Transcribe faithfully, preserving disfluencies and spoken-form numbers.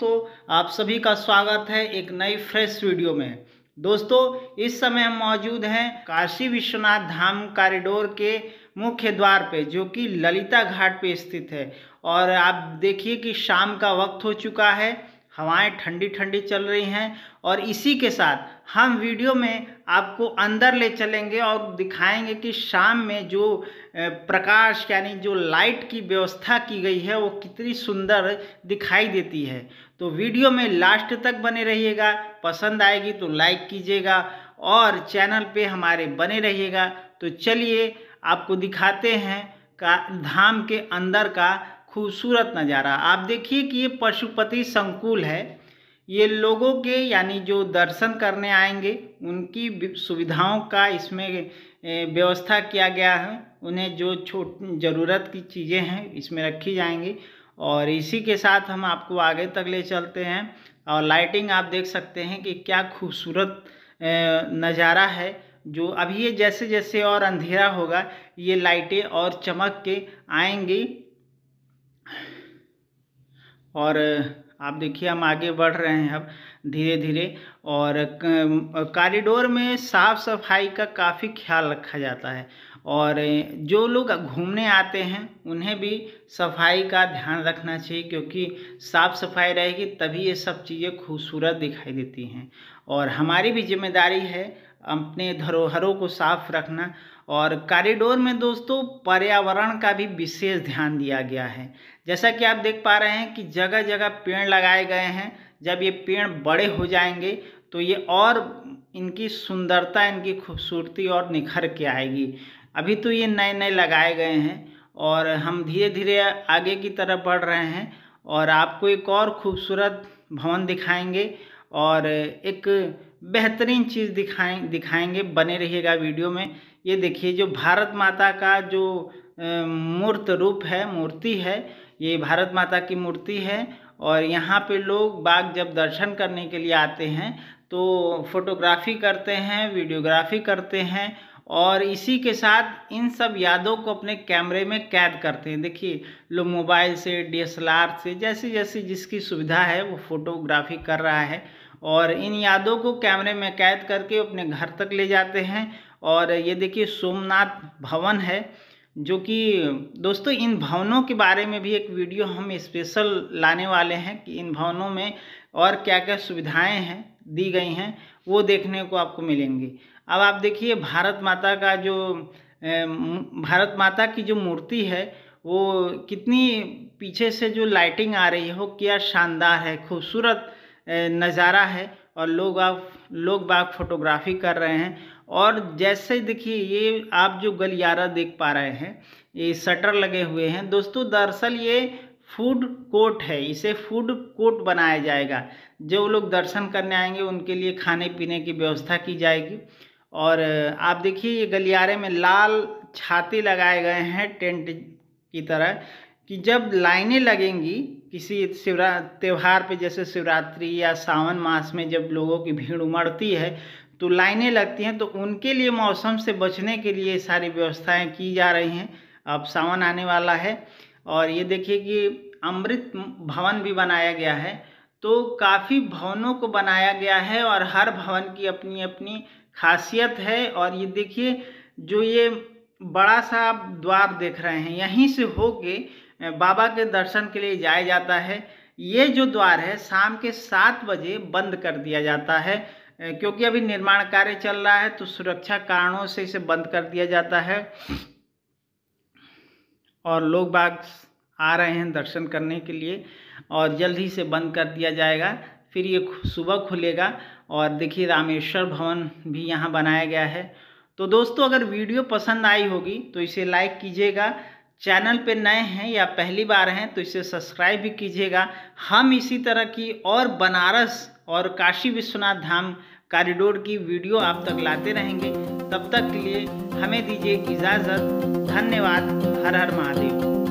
दोस्तों, आप सभी का स्वागत है एक नई फ्रेश वीडियो में। दोस्तों, इस समय हम मौजूद हैं काशी विश्वनाथ धाम कॉरिडोर के मुख्य द्वार पे, जो कि ललिता घाट पे स्थित है। और आप देखिए कि शाम का वक्त हो चुका है, हवाएं ठंडी ठंडी चल रही हैं। और इसी के साथ हम वीडियो में आपको अंदर ले चलेंगे और दिखाएंगे कि शाम में जो प्रकाश यानी जो लाइट की व्यवस्था की गई है वो कितनी सुंदर दिखाई देती है। तो वीडियो में लास्ट तक बने रहिएगा, पसंद आएगी तो लाइक कीजिएगा और चैनल पे हमारे बने रहिएगा। तो चलिए आपको दिखाते हैं का धाम के अंदर का खूबसूरत नज़ारा। आप देखिए कि ये परशुपति संकुल है। ये लोगों के यानी जो दर्शन करने आएंगे उनकी सुविधाओं का इसमें व्यवस्था किया गया है। उन्हें जो छोट ज़रूरत की चीज़ें हैं इसमें रखी जाएंगी। और इसी के साथ हम आपको आगे तक ले चलते हैं। और लाइटिंग आप देख सकते हैं कि क्या खूबसूरत नज़ारा है। जो अभी ये जैसे जैसे और अंधेरा होगा ये लाइटें और चमक के आएंगी। और आप देखिए हम आगे बढ़ रहे हैं अब धीरे धीरे। और कॉरिडोर में साफ़ सफाई का काफ़ी ख्याल रखा जाता है और जो लोग घूमने आते हैं उन्हें भी सफाई का ध्यान रखना चाहिए, क्योंकि साफ़ सफाई रहेगी तभी ये सब चीज़ें खूबसूरत दिखाई देती हैं। और हमारी भी जिम्मेदारी है अपने धरोहरों को साफ रखना। और कॉरिडोर में दोस्तों पर्यावरण का भी विशेष ध्यान दिया गया है। जैसा कि आप देख पा रहे हैं कि जगह जगह पेड़ लगाए गए हैं। जब ये पेड़ बड़े हो जाएंगे तो ये और इनकी सुंदरता, इनकी खूबसूरती और निखर के आएगी। अभी तो ये नए नए लगाए गए हैं। और हम धीरे धीरे आगे की तरफ बढ़ रहे हैं और आपको एक और खूबसूरत भवन दिखाएंगे और एक बेहतरीन चीज़ दिखाएं दिखाएंगे बने रहिएगा वीडियो में। ये देखिए जो भारत माता का जो मूर्त रूप है, मूर्ति है, ये भारत माता की मूर्ति है। और यहाँ पे लोग बाग जब दर्शन करने के लिए आते हैं तो फोटोग्राफी करते हैं, वीडियोग्राफी करते हैं और इसी के साथ इन सब यादों को अपने कैमरे में कैद करते हैं। देखिए लोग मोबाइल से, डी एस एल आर से, जैसे जैसे जिसकी सुविधा है वो फोटोग्राफी कर रहा है और इन यादों को कैमरे में कैद करके अपने घर तक ले जाते हैं। और ये देखिए सोमनाथ भवन है, जो कि दोस्तों इन भवनों के बारे में भी एक वीडियो हम स्पेशल लाने वाले हैं कि इन भवनों में और क्या क्या सुविधाएं हैं दी गई हैं वो देखने को आपको मिलेंगी। अब आप देखिए भारत माता का जो भारत माता की जो मूर्ति है वो कितनी पीछे से जो लाइटिंग आ रही है वो क्या शानदार है, खूबसूरत नज़ारा है। और लोग आप लोग बाग फोटोग्राफी कर रहे हैं। और जैसे देखिए ये आप जो गलियारा देख पा रहे हैं ये शटर लगे हुए हैं। दोस्तों दरअसल ये फूड कोर्ट है, इसे फूड कोर्ट बनाया जाएगा। जो लोग दर्शन करने आएंगे उनके लिए खाने पीने की व्यवस्था की जाएगी। और आप देखिए ये गलियारे में लाल छाते लगाए गए हैं टेंट की तरह, कि जब लाइनें लगेंगी किसी शिवरा त्यौहार पे, जैसे शिवरात्रि या सावन मास में जब लोगों की भीड़ उमड़ती है तो लाइनें लगती हैं, तो उनके लिए मौसम से बचने के लिए सारी व्यवस्थाएं की जा रही हैं। अब सावन आने वाला है। और ये देखिए कि अमृत भवन भी बनाया गया है। तो काफ़ी भवनों को बनाया गया है और हर भवन की अपनी अपनी खासियत है। और ये देखिए जो ये बड़ा सा आप द्वार देख रहे हैं, यहीं से होके बाबा के दर्शन के लिए जाया जाता है। ये जो द्वार है शाम के सात बजे बंद कर दिया जाता है, क्योंकि अभी निर्माण कार्य चल रहा है तो सुरक्षा कारणों से इसे बंद कर दिया जाता है। और लोग बाग आ रहे हैं दर्शन करने के लिए और जल्द ही से बंद कर दिया जाएगा, फिर ये सुबह खुलेगा। और देखिए रामेश्वर भवन भी यहाँ बनाया गया है। तो दोस्तों अगर वीडियो पसंद आई होगी तो इसे लाइक कीजिएगा। चैनल पे नए हैं या पहली बार हैं तो इसे सब्सक्राइब भी कीजिएगा। हम इसी तरह की और बनारस और काशी विश्वनाथ धाम कॉरिडोर की वीडियो आप तक लाते रहेंगे। तब तक के लिए हमें दीजिए इजाज़त। धन्यवाद। हर हर महादेव।